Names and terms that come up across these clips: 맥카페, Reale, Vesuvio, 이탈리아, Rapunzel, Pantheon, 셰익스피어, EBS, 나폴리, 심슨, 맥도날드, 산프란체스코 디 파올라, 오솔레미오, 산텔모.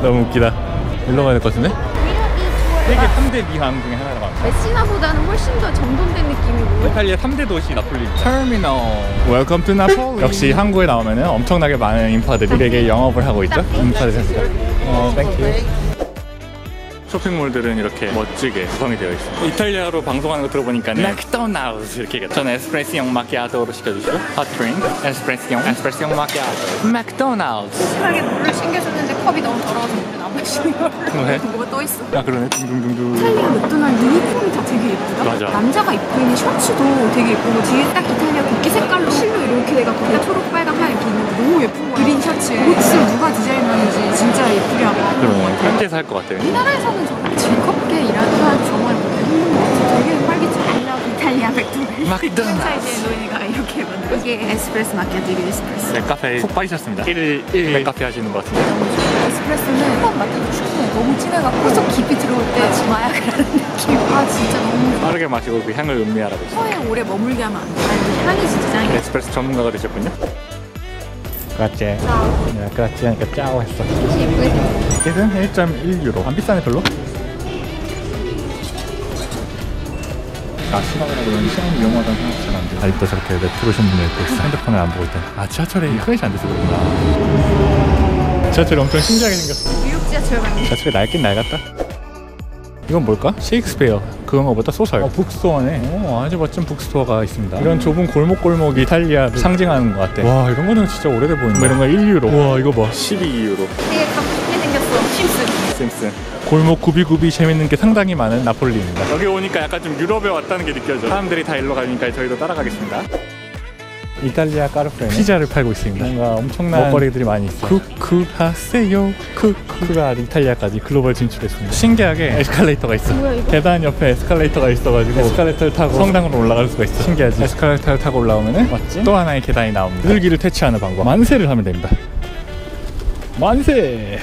너무 웃기다. 일로 가야 될 것 같은데? 세계 3대 미항 중에 하나라고 합니다. 메시나보다는 훨씬 더 정돈된 느낌이고, 이탈리아 3대 도시 나폴리 터미널. 웰컴 투 나폴리. 역시 한국에 나오면 엄청나게 많은 인파들이 우리에게 영업을 하고 있죠. 인파들이 됐어요. 땡큐. 쇼핑몰들은 이렇게 멋지게 구성이 되어 있습니다. 이탈리아로 방송하는 거 들어보니까 맥도날드 이렇게 얘기하죠. 저는 에스프레소용 마키아토로 시켜주시죠. 핫드링크 에스프레소용 마키아토 맥도날드. 심하게 물을 챙겨줬는데 컵이 너무 더러워서 물은 안 마시는 걸로. 왜? 뭐가 떠 있어. 아 그러네. 둥둥둥둥. 이탈리아 맥도날드 유니폼이 다 되게 예쁘다. 맞아. 남자가 입고 있는 셔츠도 되게 예쁘고, 뒤에 딱 이탈리아 국기 색깔로 실로 이렇게 내가 거기다 초록 빨강 파란 이렇게 있는 거 너무 예쁜 거야. 그린 셔츠. 옷은 누가 디자인하는지 진짜 예쁘게 하고. 그럼 현지에서 할 것 같아요. 우리나라에서 정말 즐겁게 일하는 건 정말 힘든 것 같아요. 되게 활기차게. 이탈리아 맥도날드 노인이가 이렇게 만들어. 이게 에스프레소 마키아토, 이게 에스프레소. 네, 카페에 푹 빠지셨습니다. 1일 맥카페 하시는 것 같은데. 에스프레소는 한번 맡아도 추천해. 너무 진해갖고 호석 깊이 들어올 때 마약을 하는 느낌. 아 진짜 너무 빠르게 마시고 그 향을 음미하라고. 서에 오래 머물게 하면 안 돼. 아니, 향이 진짜 짱이야. 에스프레소 전문가가 되셨군요. 그렇지. 그렇지 하니까 짜오 했어. 이게는 1.1유로. 안 비싸네 별로? 아 시간이라 그러면 시간을 이용하다는 생각 잘 안 돼요. 아직도 저렇게 레트로션 분들 있고 핸드폰을 안 보고 있다. 아 지하철이 커넥션이 안 돼서 그런구나. 지하철이 엄청 신기하게 생겼어. 뉴욕 지하철 같네. 지하철이 낡긴 낡았다. 이건 뭘까? 셰익스피어. 그거보다 소설. 북스토어네. 아주 멋진 북스토어가 있습니다. 이런 좁은 골목골목이 이탈리아를 상징하는 것 같아. 와 이런 거는 진짜 오래돼 보인다. 이런 거 1유로. 와 이거 봐 12유로. 되게 가볍게 생겼어. 심슨. 골목 구비구비 재밌는 게 상당히 많은 나폴리입니다. 여기 오니까 약간 좀 유럽에 왔다는 게 느껴져요. 사람들이 다 일로 가니까 저희도 따라가겠습니다. 이탈리아 까르페는 피자를 팔고 있습니다. 뭔가 엄청난 먹거리들이 많이 있어요. 쿠쿠하세요 쿠쿠가 이탈리아까지 글로벌 진출했습니다. 신기하게 에스컬레이터가 있어. 계단 옆에 에스컬레이터가 있어가지고 에스컬레이터를 타고 성당으로 올라갈 수가 있어. 신기하지? 에스컬레이터를 타고 올라오면은 맞지? 또 하나의 계단이 나옵니다. 늘기를 퇴치하는 방법. 만세를 하면 됩니다. 만세!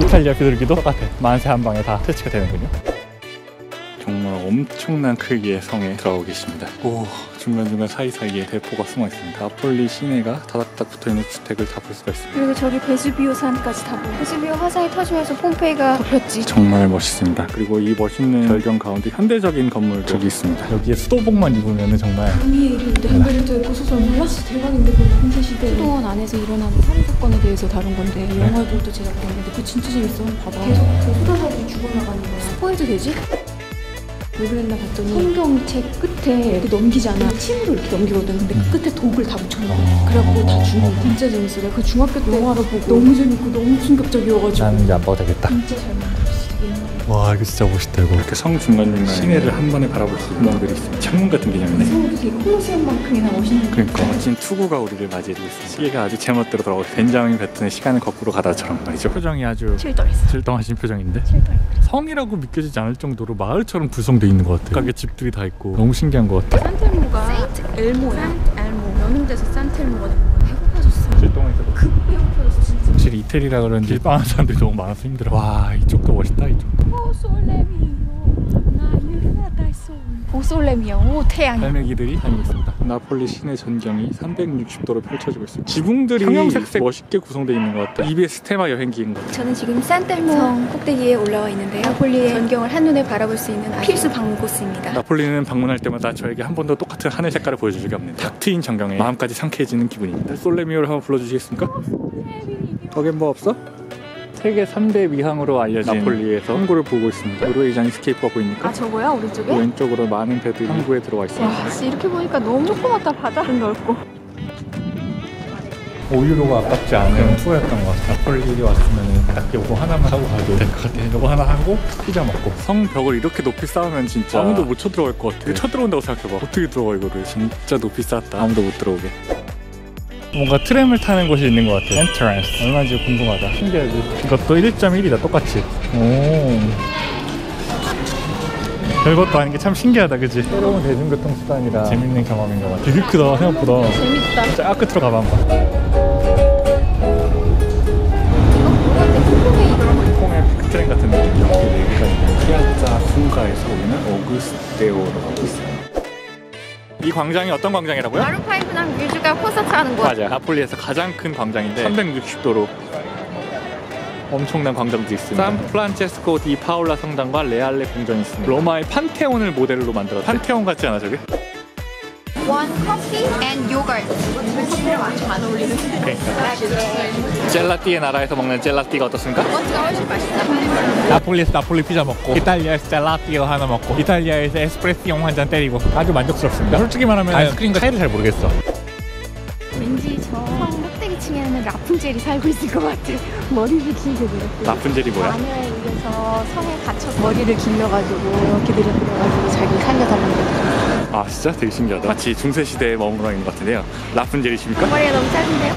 이탈리아 비둘기도 똑같아. 만세 한 방에 다 퇴치가 되는군요. 정말 엄청난 크기의 성에 들어가고 계십니다. 오, 중간중간 사이사이에 대포가 숨어있습니다. 나폴리 시내가 다닥다닥 붙어있는 주택을 다 볼 수가 있습니다. 그리고 저기 베수비오 산까지 다 보여. 베수비오 화산이 터지면서 폼페이가 덮였지. 정말 멋있습니다. 그리고 이 멋있는 절경 가운데 현대적인 건물도 저기 있습니다. 여기에 수도복만 입으면 정말 미에르인데 햄베르토의 고소설 몰랐어. 대박인데 그 공세시대 수도원 안에서 일어나는 살인사건에 대해서 다룬 건데 네. 영화들도 제작된 건데 그거 진짜 재밌어. 봐봐. 계속 그 수도사들이 죽어나가는 거야. 스포해도 되지? 왜 그랬나 봤더니 성경책 끝에 이렇게 넘기잖아. 침으로 이렇게 넘기거든. 근데 그 끝에 독을 다 묻혀놔. 그래갖고 다 죽어. 진짜 재밌어. 내가 그 중학교 때 영화를 보고 너무 재밌고 너무 충격적이어가지고 나는 이제 안 봐도 되겠다. 진짜 잘 만들었어. 와 이거 진짜 멋있다. 이거 이렇게 성 중간중간 시내를 한 번에 바라볼 수 있는 것들이 있어. 창문 같은 개념이네. 성도 되게 콜로세움만큼이나 멋있는. 그러니까 멋진 투구가 우리를 맞이해주고 있어. 시계가 아주 제멋대로 돌아가고 벤자민 베튼의 시간을 거꾸로 가다처럼 말이죠. 표정이 아주 칠떨했어. 칠떨하신 표정인데 성이라고 믿겨지지 않을 정도로 마을처럼 구성되어 있는 것 같아요. 가게 집들이 다 있고 너무 신기한 것 같아요. 산텔모가 세인트 엘모야. 산트 엘모 연인돼서 산텔모가 배고파졌어. 칠동에서 배고파졌어 진짜. 확실히 이태리라 그런지 빵하는 사람들이 너무 많아서 힘들어. 와 이쪽도 멋있다. 이쪽도 오솔레미오 오 태양이 갈매기들이 다니고 있습니다. 나폴리 시내 전경이 360도로 펼쳐지고 있습니다. 지붕들이 형형색색 멋있게 구성되어 있는 것 같아요. EBS 테마 여행기인 것 같아요. 저는 지금 산텔모 성 꼭대기에 올라와 있는데요. 나폴리의 전경을 한눈에 바라볼 수 있는 필수 방문 코스입니다. 나폴리는 방문할 때마다 저에게 한 번 더 똑같은 하늘 색깔을 보여주게 합니다. 탁 트인 전경에 마음까지 상쾌해지는 기분입니다. 솔레미오를 한번 불러주시겠습니까? 거긴 뭐 없어? 세계 3대 미항으로 알려진 나폴리에서 항구를 보고 있습니다. 노르웨이장 스케이프가 보이니까. 아 저거야? 오른쪽에? 왼쪽으로 많은 배들이 항구에 들어와 있습니다. 와 진짜 이렇게 보니까 너무 조그맣다. 바다는 넓고 5유로가 아깝지 않은 투어였던 것 같아요. 나폴리 왔으면 딱 요거 하나만 하고 가도 될 것 같아요. 요거 하나 하고 피자 먹고. 성벽을 이렇게 높이 쌓으면 진짜 아무도 못 쳐들어갈 것 같아요. 쳐들어온다고 생각해봐. 어떻게 들어가 이거를. 진짜 높이 쌓았다. 아무도 못 들어오게. 뭔가 트램을 타는 곳이 있는 것 같아요. 엔트런스 얼마인지 궁금하다. 신기하지? 이것도 1.1이다 똑같이. 오 별것도 아닌 게 참 신기하다 그치? 새로운 대중교통수단이라 재밌는 경험인 것 같아. 되게 크다 생각보다. 재밌다. 진짜 끝으로 가봐 한번. 홍콩의 빅트램 같은 느낌. 이렇게 4개가 있는 피아자 쿵가에서 우리는 오그스테오로 가고 있어요. 이 광장이 어떤 광장이라고요? 아루파이프랑 뮤즈가 콘서트 하는 곳. 맞아요. 나폴리에서 가장 큰 광장인데 360도로 엄청난 광장도 있습니다. 산프란체스코 디 파올라 성당과 레알레 궁전이 있습니다. 로마의 판테온을 모델로 만들었대. 판테온 같지 않아 저게? One coffee and yogurt. 커피랑 완전 안 어울리는. 그러니까. 젤라띠의 나라에서 먹는 젤라띠가 어떻습니까? 어떻게 훨씬 맛있다. 나폴리에서 나폴리 피자 먹고, 이탈리아에서 젤라띠를 하나 먹고, 이탈리아에서 에스프레시용 한 잔 때리고 아주 만족스럽습니다. 솔직히 말하면 아이스크림과 차이를 잘 모르겠어. 왠지 저 꼭대기 층에는 라푼젤이 살고 있을 것 같아. 머리를 길게 늘었고. 라푼젤이 뭐야? 마녀에 의해서 성에 갇혀서 머리를 길러가지고 이렇게 늘어뜨려가지고 자기를 살려달라는 거예요. 아 진짜? 되게 신기하다. 마치 중세시대에 머물러 있는 것 같은데요. 라푼젤이십니까? 머리가 너무 짧은데요?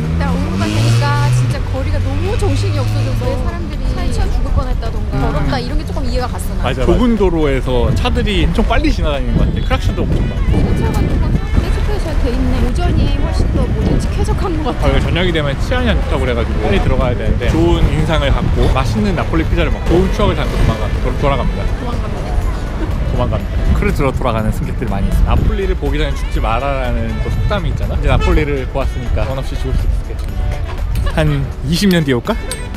일단 오후가 되니까 진짜 거리가 너무 정신이 없어져서 사람들이 차에 죽을 뻔했다던가 더럽다 이런 게 조금 이해가 갔어. 맞아, 좁은 도로에서 차들이 엄청 빨리 지나다니는 것 같아. 크락션도 엄청 많고 세차 같은 건 떼죽표시 잘돼 있네. 오전이 훨씬 더 뭐든지 쾌적한 것 같아. 저녁이 되면 치안이 안 좋다고 그래가지고 빨리 들어가야 되는데 좋은 인상을 갖고 맛있는 나폴리 피자를 먹고 좋은 추억을 담고 도망갑니다. 크루즈로 돌아가는 승객들이 많이 있어요. 나폴리를 보기 전에 죽지 마라라는 또 속담이 있잖아. 이제 나폴리를 보았으니까 원 없이 죽을 수 있겠지. 한 20년 뒤에 올까?